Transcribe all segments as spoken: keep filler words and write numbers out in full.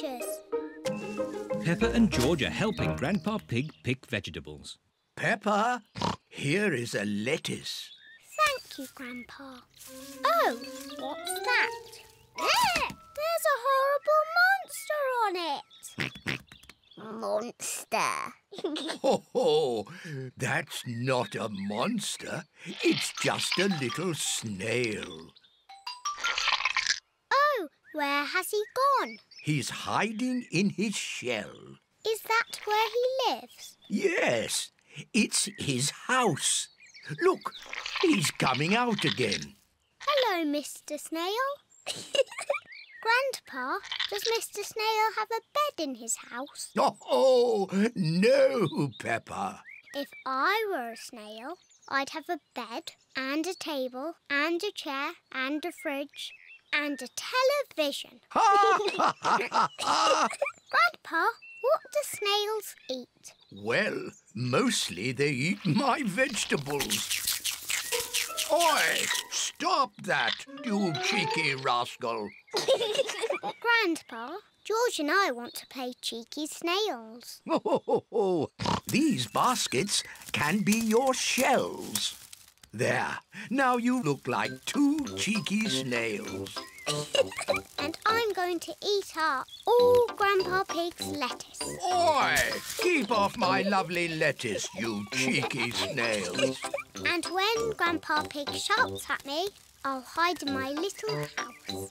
branches. Peppa and George are helping Grandpa Pig pick vegetables. Peppa, here is a lettuce. Thank you, Grandpa. Oh, what's that? There! There's a horrible monster on it. Monster. Ho, ho! That's not a monster. It's just a little snail. Oh, where has he gone? He's hiding in his shell. Is that where he lives? Yes, it's his house. Look, he's coming out again. Hello, Mister Snail. Grandpa, does Mister Snail have a bed in his house? Oh, no, Peppa. If I were a snail, I'd have a bed and a table and a chair and a fridge and a television. Grandpa, what do snails eat? Well, mostly they eat my vegetables. Oi! Stop that, you cheeky rascal. Grandpa, George and I want to play cheeky snails. Oh, ho, ho, ho. These baskets can be your shells. There, now you look like two cheeky snails. And I'm going to eat up all Grandpa Pig's lettuce. Oi! Keep off my lovely lettuce, you cheeky snails. And when Grandpa Pig shouts at me, I'll hide in my little house.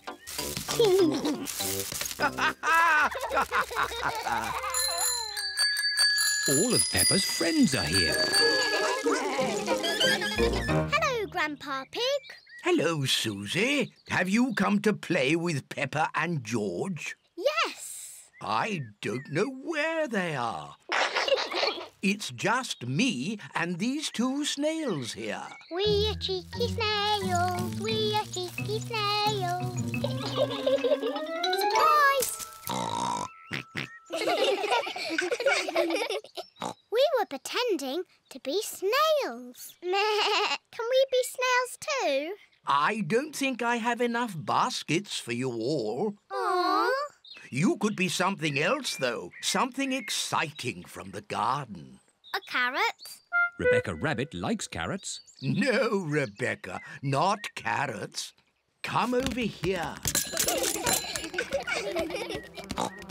All of Peppa's friends are here. Hello, Grandpa Pig. Hello, Susie. Have you come to play with Peppa and George? Yes. I don't know where they are. It's just me and these two snails here. We are cheeky snails, we are cheeky snails. Surprise! We were pretending to be snails. Can we be snails too? I don't think I have enough baskets for you all. Aww. You could be something else, though. Something exciting from the garden. A carrot? Rebecca Rabbit likes carrots. No, Rebecca, not carrots. Come over here.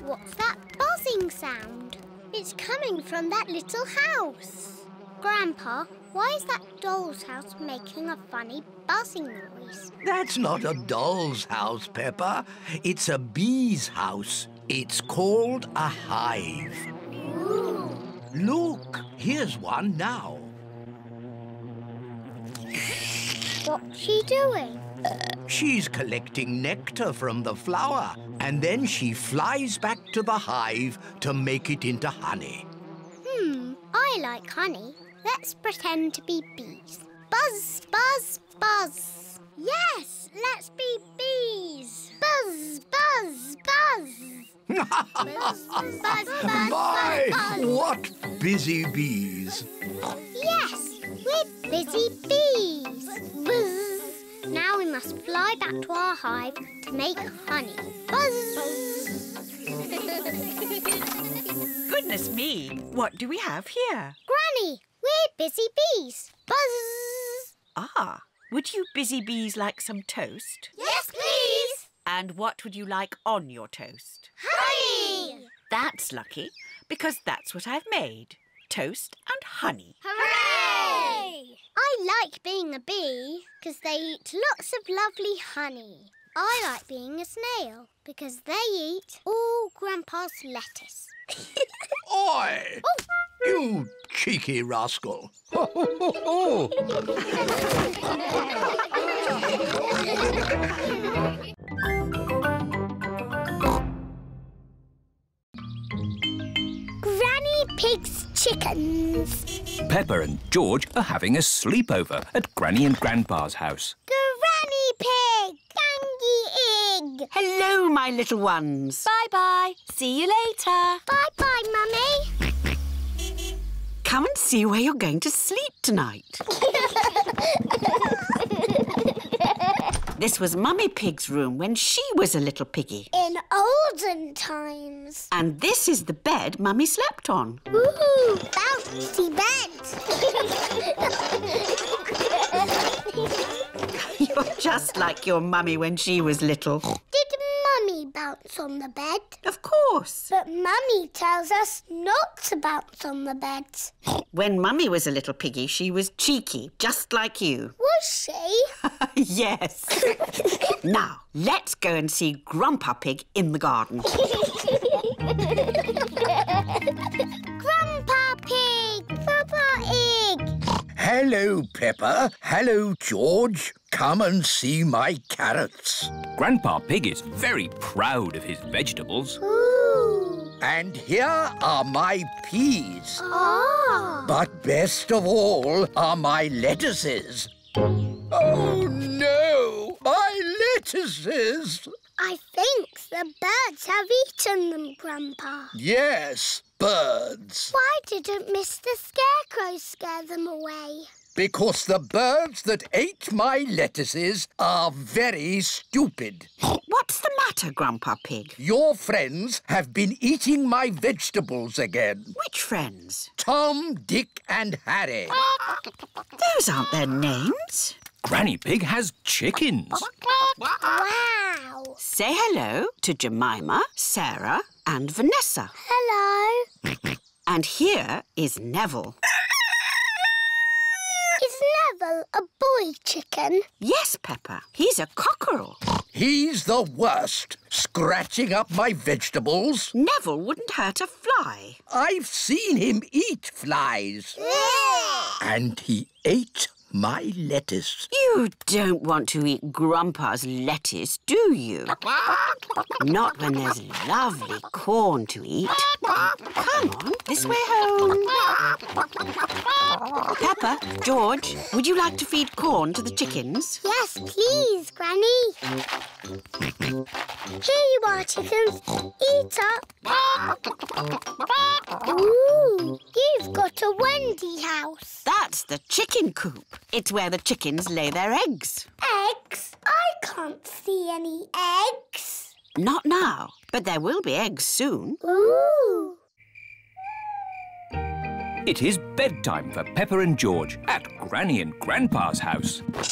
What's that buzzing sound? It's coming from that little house. Grandpa, why is that doll's house making a funny buzzing noise? That's not a doll's house, Peppa. It's a bee's house. It's called a hive. Ooh. Look, here's one now. What's she doing? She's collecting nectar from the flower, and then she flies back to the hive to make it into honey. Hmm, I like honey. Let's pretend to be bees. Buzz, buzz, buzz. Yes, let's be bees. Buzz, buzz, buzz. Buzz, buzz, buzz, buzz. My, buzz, buzz. What busy bees. Yes, we're busy bees. Buzz. Now we must fly back to our hive to make honey. Buzz! Goodness me, what do we have here? Granny, we're busy bees. Buzz! Ah, would you busy bees like some toast? Yes, please! And what would you like on your toast? Honey! That's lucky, because that's what I've made. Toast and honey. Hooray! I like being a bee because they eat lots of lovely honey. I like being a snail because they eat all Grandpa's lettuce. Oi! Oh. You cheeky rascal. Ho, ho, ho, ho. Granny Pig's chickens. Peppa and George are having a sleepover at Granny and Grandpa's house. Granny Pig! Granny Pig! Hello, my little ones. Bye-bye. See you later. Bye-bye, Mummy. Come and see where you're going to sleep tonight. This was Mummy Pig's room when she was a little piggy. In old thousand times. And this is the bed Mummy slept on. Ooh, bouncy bed. You're just like your Mummy when she was little. Did Mummy bounce on the bed? Of course. But Mummy tells us not to bounce on the bed. When Mummy was a little piggy, she was cheeky, just like you. Was she? Yes. Now, let's go and see Grandpa Pig in the garden. Grandpa Pig! Peppa Pig! Hello, Peppa. Hello, George. Come and see my carrots. Grandpa Pig is very proud of his vegetables. Ooh. And here are my peas. Ah. But best of all are my lettuces. Oh, no! My lettuces! I think the birds have eaten them, Grandpa. Yes, birds. Why didn't Mister Scarecrow scare them away? Because the birds that ate my lettuces are very stupid. What's the matter, Grandpa Pig? Your friends have been eating my vegetables again. Which friends? Tom, Dick and Harry. Those aren't their names. Granny Pig has chickens. Wow! Say hello to Jemima, Sarah and Vanessa. Hello. And here is Neville. A boy chicken? Yes, Peppa. He's a cockerel. He's the worst. Scratching up my vegetables. Neville wouldn't hurt a fly. I've seen him eat flies. And he ate my lettuce. You don't want to eat Grandpa's lettuce, do you? Not when there's lovely corn to eat. Come on, this way home. Peppa, George, would you like to feed corn to the chickens? Yes, please, Granny. Here you are, chickens. Eat up. Ooh, you've got a Wendy house. That's the chicken coop. It's where the chickens lay their eggs. Eggs? I can't see any eggs. Not now, but there will be eggs soon. Ooh! It is bedtime for Peppa and George at Granny and Grandpa's house. Have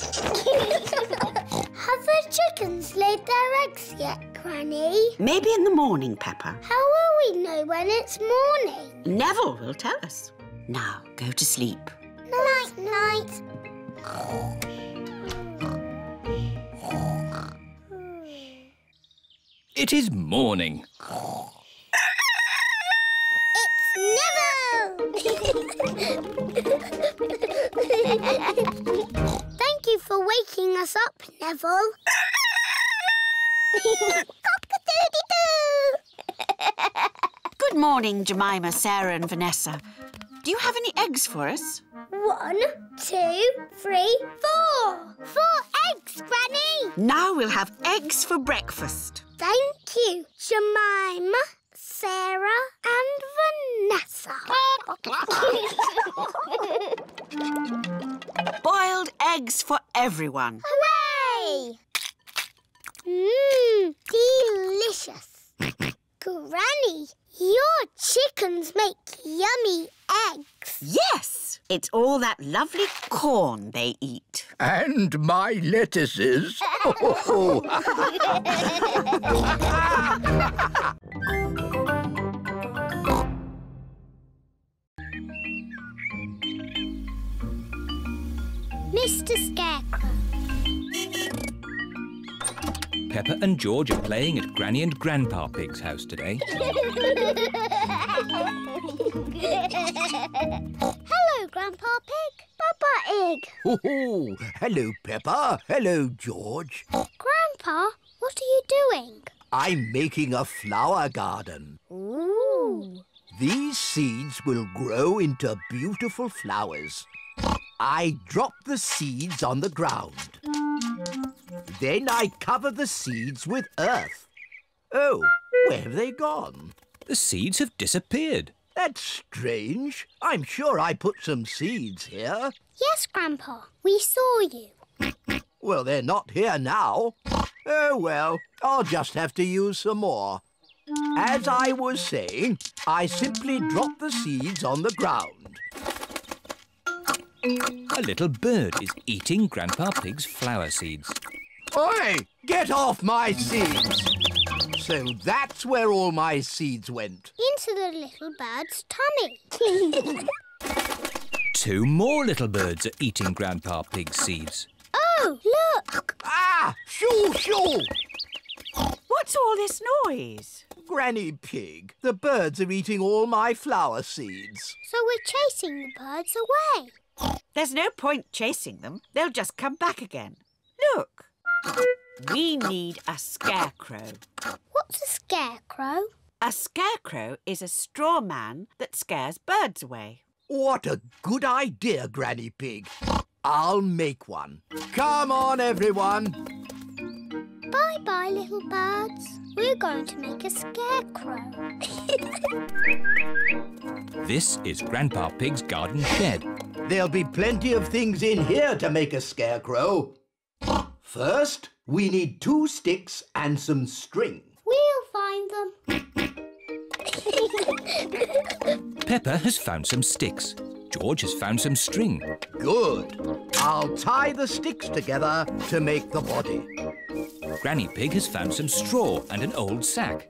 the chickens laid their eggs yet, Granny? Maybe in the morning, Peppa. How will we know when it's morning? Neville will tell us. Now, go to sleep. Night, night. It is morning. It's Neville! Thank you for waking us up, Neville. Cock-a-doodle-doo! Good morning, Jemima, Sarah and Vanessa. Do you have any eggs for us? One, two, three, four. Four eggs, Granny. Now we'll have eggs for breakfast. Thank you, Jemima, Sarah and Vanessa. Boiled eggs for everyone. Hooray! Mmm, delicious. Granny, your chickens make yummy eggs. Yes, it's all that lovely corn they eat. And my lettuces. Mister Scarecrow. Peppa and George are playing at Granny and Grandpa Pig's house today. Hello, Grandpa Pig. Papa Pig. Oh, hello, Peppa. Hello, George. Grandpa, what are you doing? I'm making a flower garden. Ooh. These seeds will grow into beautiful flowers. I drop the seeds on the ground. Then I cover the seeds with earth. Oh, where have they gone? The seeds have disappeared. That's strange. I'm sure I put some seeds here. Yes, Grandpa. We saw you. Well, they're not here now. Oh, well, I'll just have to use some more. As I was saying, I simply drop the seeds on the ground. A little bird is eating Grandpa Pig's flower seeds. Oi! Get off my seeds! So that's where all my seeds went. Into the little bird's tummy. Two more little birds are eating Grandpa Pig's seeds. Oh, look! Ah! Shoo, shoo! What's all this noise? Granny Pig, the birds are eating all my flower seeds. So we're chasing the birds away. There's no point chasing them. They'll just come back again. Look. We need a scarecrow. What's a scarecrow? A scarecrow is a straw man that scares birds away. What a good idea, Granny Pig. I'll make one. Come on, everyone. Bye-bye, little birds. We're going to make a scarecrow. This is Grandpa Pig's garden shed. There'll be plenty of things in here to make a scarecrow. First, we need two sticks and some string. We'll find them. Peppa has found some sticks. George has found some string. Good. I'll tie the sticks together to make the body. Granny Pig has found some straw and an old sack.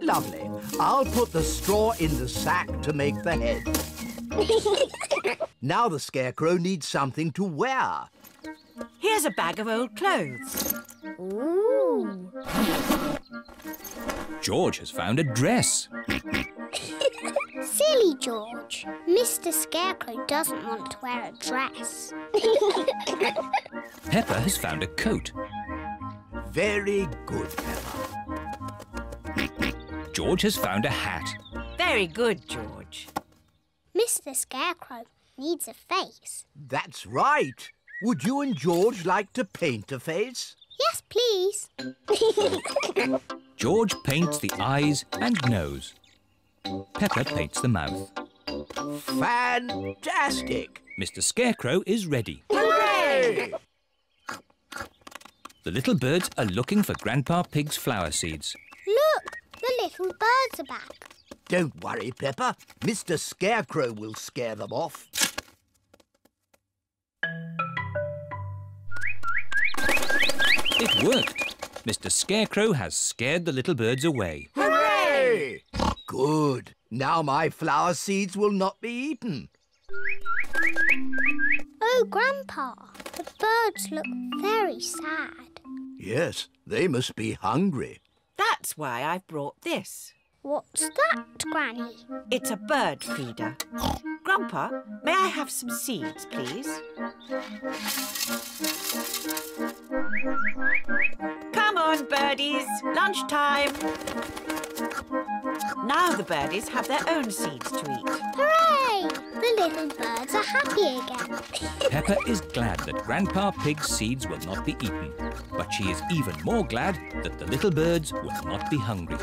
Lovely. I'll put the straw in the sack to make the head. Now the scarecrow needs something to wear. Here's a bag of old clothes. Ooh. George has found a dress. Silly George. Mister Scarecrow doesn't want to wear a dress. Peppa has found a coat. Very good, Peppa. George has found a hat. Very good, George. Mister Scarecrow needs a face. That's right. Would you and George like to paint a face? Yes, please. George paints the eyes and nose. Peppa paints the mouth. Fantastic! Mister Scarecrow is ready. Hooray! The little birds are looking for Grandpa Pig's flower seeds. Look, the little birds are back. Don't worry, Peppa. Mister Scarecrow will scare them off. It worked. Mister Scarecrow has scared the little birds away. Hooray! Good. Now my flower seeds will not be eaten. Oh, Grandpa, the birds look very sad. Yes, they must be hungry. That's why I've brought this. What's that, Granny? It's a bird feeder. Grandpa, may I have some seeds, please? Come on, birdies, lunchtime. Now the birdies have their own seeds to eat. Hooray! The little birds are happy again. Peppa is glad that Grandpa Pig's seeds will not be eaten. But she is even more glad that the little birds will not be hungry.